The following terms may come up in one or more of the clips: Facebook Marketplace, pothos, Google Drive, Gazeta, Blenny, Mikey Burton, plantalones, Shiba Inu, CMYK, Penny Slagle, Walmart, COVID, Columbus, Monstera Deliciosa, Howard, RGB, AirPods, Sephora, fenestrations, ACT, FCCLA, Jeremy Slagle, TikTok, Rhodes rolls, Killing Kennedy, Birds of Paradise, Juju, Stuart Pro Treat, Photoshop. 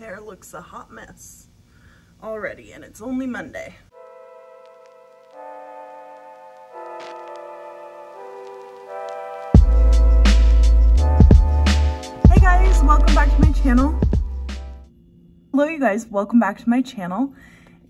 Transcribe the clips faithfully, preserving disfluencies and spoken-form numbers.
hair looks a hot mess already, and it's only Monday. Hey guys, welcome back to my channel. Hello you guys, welcome back to my channel.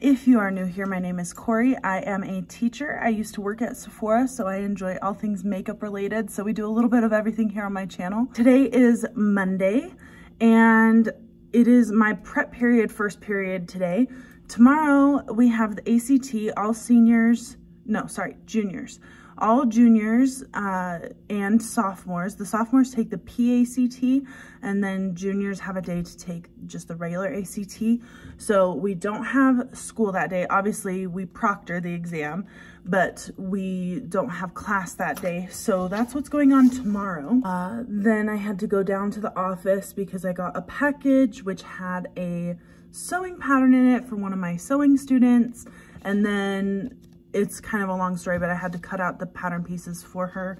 If you are new here, my name is Corey. I am a teacher. I used to work at Sephora, so I enjoy all things makeup related. So we do a little bit of everything here on my channel. Today is Monday, and it is my prep period, first period today. Tomorrow we have the A C T, all seniors, no, sorry, juniors. All juniors uh, and sophomores. The sophomores take the P A C T, and then juniors have a day to take just the regular A C T. So we don't have school that day. Obviously, we proctor the exam, but we don't have class that day. So that's what's going on tomorrow. Uh, then I had to go down to the office because I got a package which had a sewing pattern in it for one of my sewing students, and then it's kind of a long story, but I had to cut out the pattern pieces for her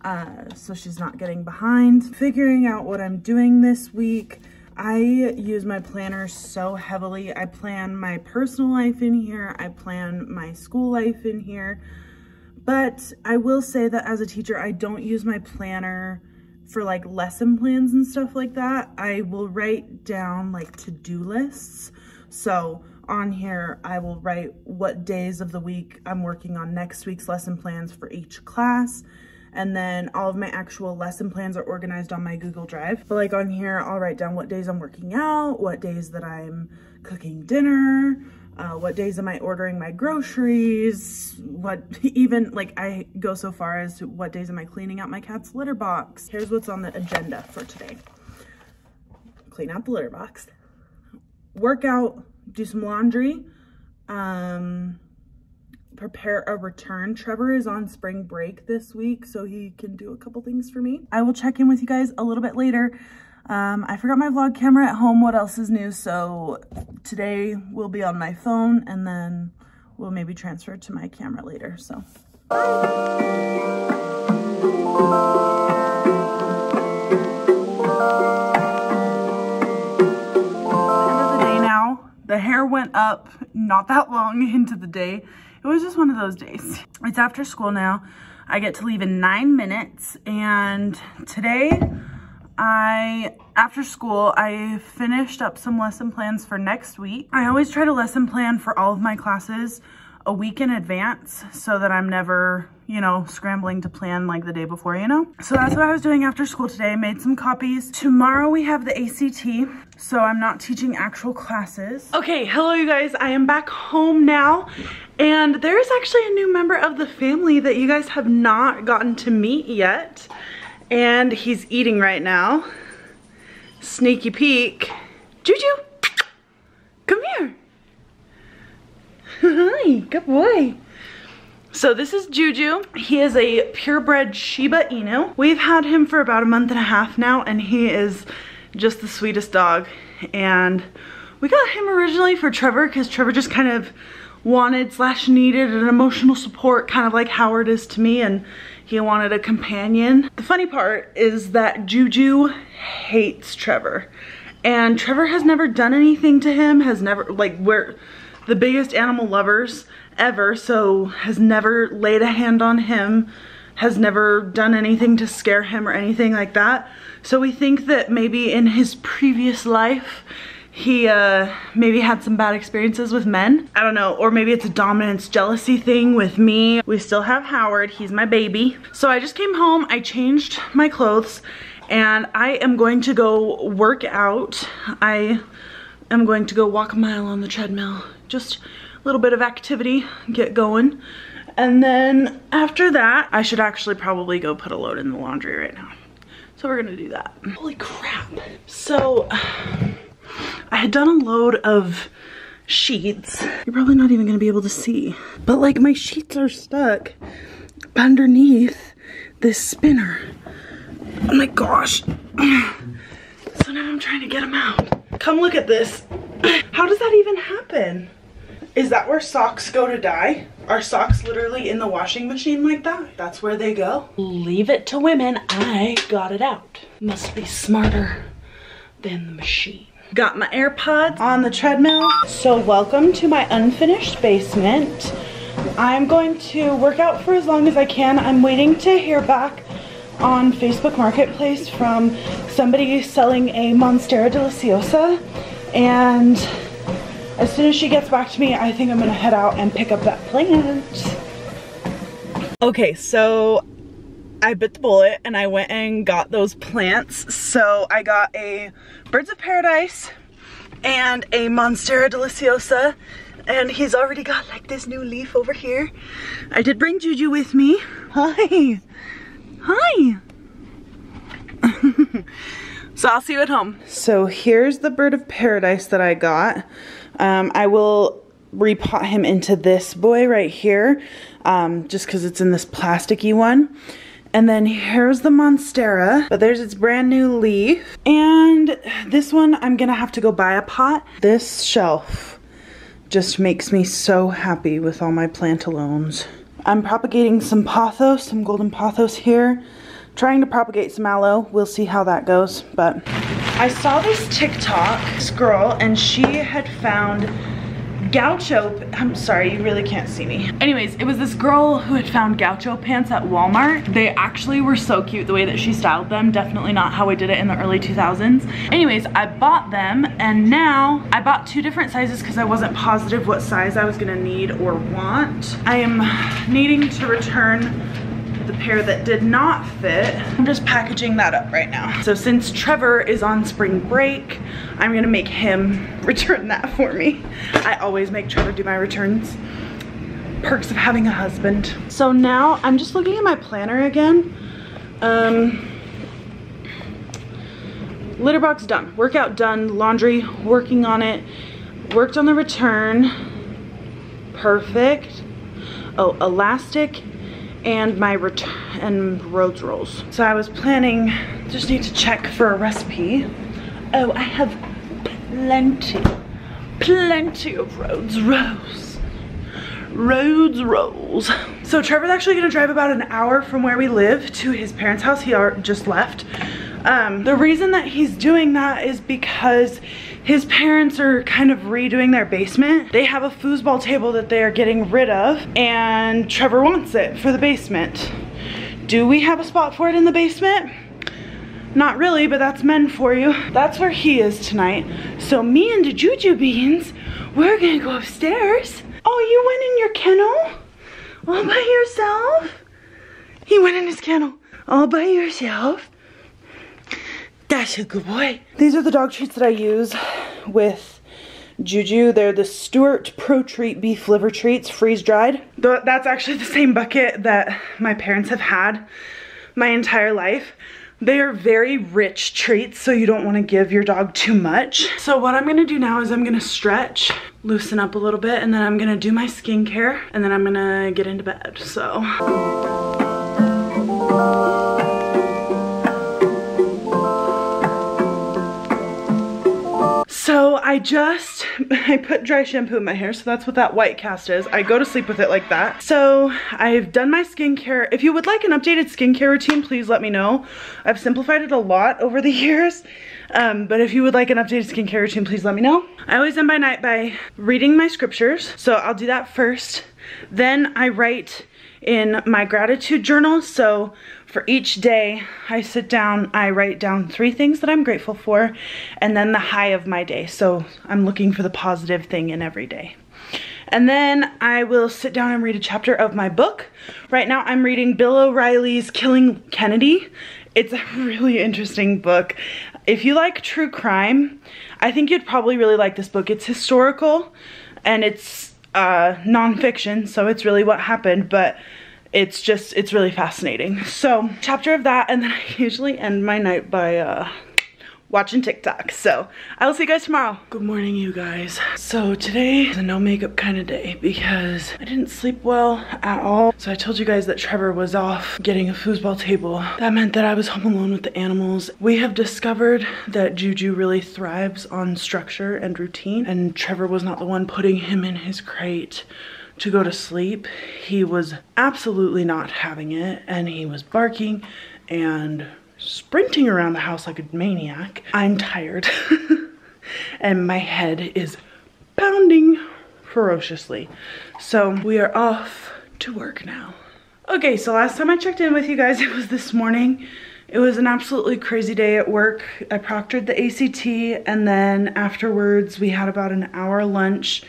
uh, so she's not getting behind. Figuring out what I'm doing this week. I use my planner so heavily. I plan my personal life in here. I plan my school life in here. But I will say that as a teacher, I don't use my planner for like lesson plans and stuff like that. I will write down like to-do lists. So on here, I will write what days of the week I'm working on next week's lesson plans for each class. And then all of my actual lesson plans are organized on my Google Drive. But like on here, I'll write down what days I'm working out, what days that I'm cooking dinner, uh, what days am I ordering my groceries, what even like I go so far as to what days am I cleaning out my cat's litter box. Here's what's on the agenda for today. Clean out the litter box, work out, do some laundry, um, prepare a return. Trevor is on spring break this week, so he can do a couple things for me. I will check in with you guys a little bit later. Um, I forgot my vlog camera at home. What else is new? So today will be on my phone, and then we'll maybe transfer to my camera later, so. Bye. The hair went up not that long into the day. It was just one of those days. It's after school now. I get to leave in nine minutes. And today, I, after school, I finished up some lesson plans for next week. I always try to lesson plan for all of my classes a week in advance so that I'm never, you know, scrambling to plan like the day before, you know? So that's what I was doing after school today. I made some copies. Tomorrow we have the A C T, so I'm not teaching actual classes. Okay, hello you guys. I am back home now, and there is actually a new member of the family that you guys have not gotten to meet yet, and he's eating right now. Sneaky peek. Juju, come here. Hi, good boy. So this is Juju. He is a purebred Shiba Inu. We've had him for about a month and a half now, and he is just the sweetest dog. And we got him originally for Trevor because Trevor just kind of wanted slash needed an emotional support, kind of like Howard is to me, and he wanted a companion. The funny part is that Juju hates Trevor, and Trevor has never done anything to him, has never, like, we're the biggest animal lovers ever, so has never laid a hand on him, has never done anything to scare him or anything like that. So we think that maybe in his previous life, he uh, maybe had some bad experiences with men. I don't know, or maybe it's a dominance jealousy thing with me. We still have Howard, he's my baby. So I just came home, I changed my clothes, and I am going to go work out. I am going to go walk a mile on the treadmill. Just little bit of activity, get going. And then after that, I should actually probably go put a load in the laundry right now. So we're gonna do that. Holy crap. So I had done a load of sheets. You're probably not even gonna be able to see, but like my sheets are stuck underneath this spinner. Oh my gosh. So now I'm trying to get them out. Come look at this. How does that even happen? Is that where socks go to die? Are socks literally in the washing machine like that? That's where they go? Leave it to women, I got it out. Must be smarter than the machine. Got my AirPods on the treadmill. So welcome to my unfinished basement. I'm going to work out for as long as I can. I'm waiting to hear back on Facebook Marketplace from somebody selling a Monstera Deliciosa, and as soon as she gets back to me, I think I'm gonna head out and pick up that plant. Okay, so I bit the bullet and I went and got those plants. So I got a Birds of Paradise and a Monstera Deliciosa, and he's already got like this new leaf over here. I did bring Juju with me. Hi. Hi. So I'll see you at home. So here's the Bird of Paradise that I got. Um, I will repot him into this boy right here, um, just because it's in this plasticky one. And then here's the Monstera, but there's its brand new leaf. And this one, I'm gonna have to go buy a pot. This shelf just makes me so happy with all my plantalones. I'm propagating some pothos, some golden pothos here. Trying to propagate some aloe. We'll see how that goes, but. I saw this TikTok, this girl, and she had found gaucho, I'm sorry, you really can't see me. Anyways, it was this girl who had found gaucho pants at Walmart. They actually were so cute the way that she styled them. Definitely not how I did it in the early two thousands. Anyways, I bought them, and now I bought two different sizes because I wasn't positive what size I was gonna need or want. I am needing to return the pair that did not fit. I'm just packaging that up right now. So since Trevor is on spring break, I'm gonna make him return that for me. I always make Trevor do my returns. Perks of having a husband. So now I'm just looking at my planner again. Um, litter box done, workout done, laundry, working on it. Worked on the return, perfect. Oh, elastic. And my return and Rhodes rolls. So I was planning, just need to check for a recipe. Oh, I have plenty, plenty of Rhodes rolls. Rhodes rolls. So Trevor's actually gonna drive about an hour from where we live to his parents' house. He just left. Um, the reason that he's doing that is because his parents are kind of redoing their basement. They have a foosball table that they are getting rid of, and Trevor wants it for the basement. Do we have a spot for it in the basement? Not really, but that's meant for you. That's where he is tonight. So me and the Juju Beans, we're gonna go upstairs. Oh, you went in your kennel? All by yourself? He went in his kennel. All by yourself? That's a good boy. These are the dog treats that I use with Juju. They're the Stuart Pro Treat beef liver treats, freeze dried. That's actually the same bucket that my parents have had my entire life. They are very rich treats, so you don't want to give your dog too much. So what I'm gonna do now is I'm gonna stretch, loosen up a little bit, and then I'm gonna do my skincare, and then I'm gonna get into bed, so. So I just, I put dry shampoo in my hair, so that's what that white cast is. I go to sleep with it like that. So I've done my skincare. If you would like an updated skincare routine, please let me know. I've simplified it a lot over the years, um, but if you would like an updated skincare routine, please let me know. I always end my night by reading my scriptures, so I'll do that first. Then I write in my gratitude journal, so for each day I sit down, I write down three things that I'm grateful for, and then the high of my day, so I'm looking for the positive thing in every day. And then I will sit down and read a chapter of my book. Right now I'm reading Bill O'Reilly's Killing Kennedy. It's a really interesting book. If you like true crime, I think you'd probably really like this book. It's historical and it's uh nonfiction, so it's really what happened, but it's just, it's really fascinating. So chapter of that, and then I usually end my night by uh watching TikTok. So I will see you guys tomorrow. Good morning, you guys. So today is a no makeup kind of day because I didn't sleep well at all. So I told you guys that Trevor was off getting a foosball table. That meant that I was home alone with the animals. We have discovered that Juju really thrives on structure and routine, and Trevor was not the one putting him in his crate to go to sleep. He was absolutely not having it, and he was barking and sprinting around the house like a maniac. I'm tired. and my head is pounding ferociously. So we are off to work now. Okay, so last time I checked in with you guys, it was this morning. It was an absolutely crazy day at work. I proctored the A C T, and then afterwards we had about an hour lunch.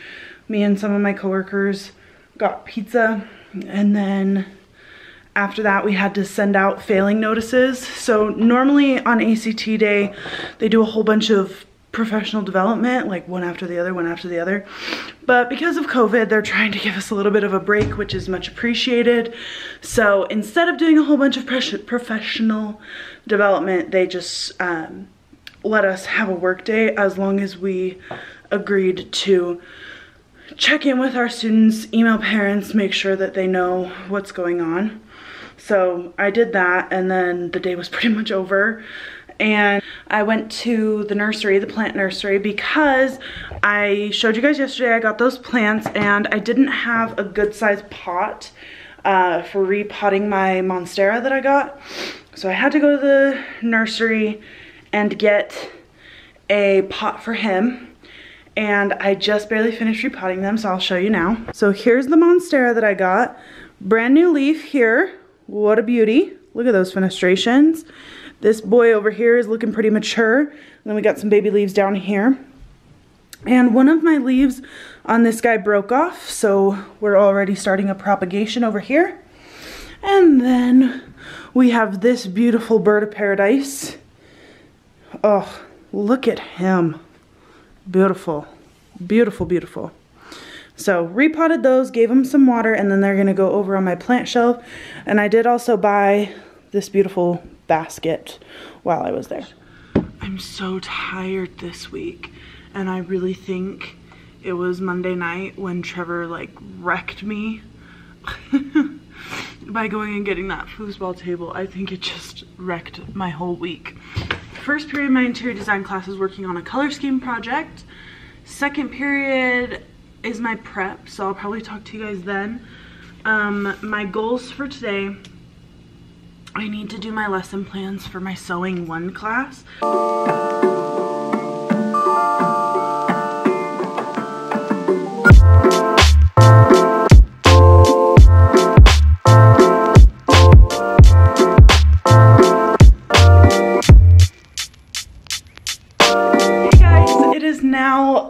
Me and some of my coworkers got pizza, and then after that we had to send out failing notices. So normally on A C T day, they do a whole bunch of professional development, like one after the other, one after the other. But because of COVID, they're trying to give us a little bit of a break, which is much appreciated. So instead of doing a whole bunch of professional development, they just um, let us have a work day as long as we agreed to check in with our students, email parents, make sure that they know what's going on. So I did that, and then the day was pretty much over. And I went to the nursery, the plant nursery, because I showed you guys yesterday I got those plants, and I didn't have a good sized pot uh, for repotting my Monstera that I got. So I had to go to the nursery and get a pot for him. And I just barely finished repotting them, so I'll show you now. So here's the Monstera that I got. Brand new leaf here. What a beauty. Look at those fenestrations. This boy over here is looking pretty mature. And then we got some baby leaves down here. And one of my leaves on this guy broke off, so we're already starting a propagation over here. And then we have this beautiful bird of paradise. Oh, look at him. Beautiful, beautiful, beautiful. So repotted those, gave them some water, and then they're gonna go over on my plant shelf. And I did also buy this beautiful basket while I was there. I'm so tired this week, and I really think it was Monday night when Trevor like wrecked me by going and getting that foosball table. I think it just wrecked my whole week. First period of my interior design class is working on a color scheme project. Second period is my prep, so I'll probably talk to you guys then. Um, my goals for today, I need to do my lesson plans for my sewing one class.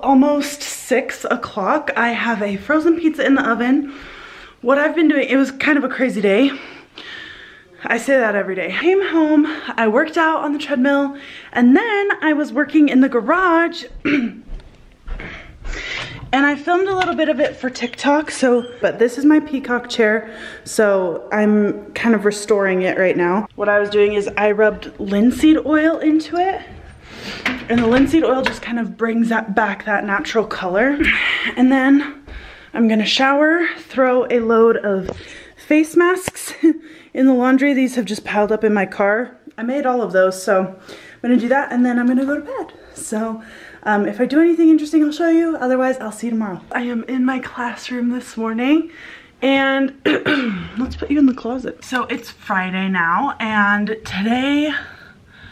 Almost six o'clock. I have a frozen pizza in the oven. What I've been doing, it was kind of a crazy day. I say that every day. Came home, I worked out on the treadmill, and then I was working in the garage and I filmed a little bit of it for TikTok. So, but this is my peacock chair, so I'm kind of restoring it right now. What I was doing is I rubbed linseed oil into it. And the linseed oil just kind of brings that back that natural color. And then I'm gonna shower, throw a load of face masks in the laundry. These have just piled up in my car. I made all of those, so I'm gonna do that, and then I'm gonna go to bed. So um, if I do anything interesting, I'll show you. Otherwise, I'll see you tomorrow. I am in my classroom this morning, and let's put you in the closet. So it's Friday now, and today,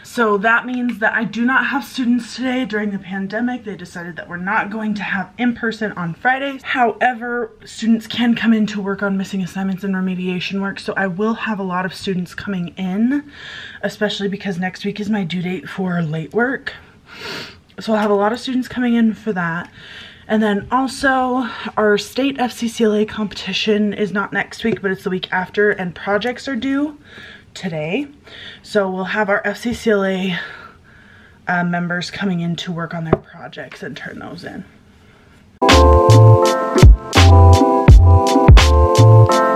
so that means that I do not have students today. During the pandemic, they decided that we're not going to have in-person on Fridays. However, students can come in to work on missing assignments and remediation work, so I will have a lot of students coming in, especially because next week is my due date for late work. So I'll have a lot of students coming in for that. And then also our state F C C L A competition is not next week, but it's the week after, and projects are due today. So we'll have our F C C L A uh, members coming in to work on their projects and turn those in.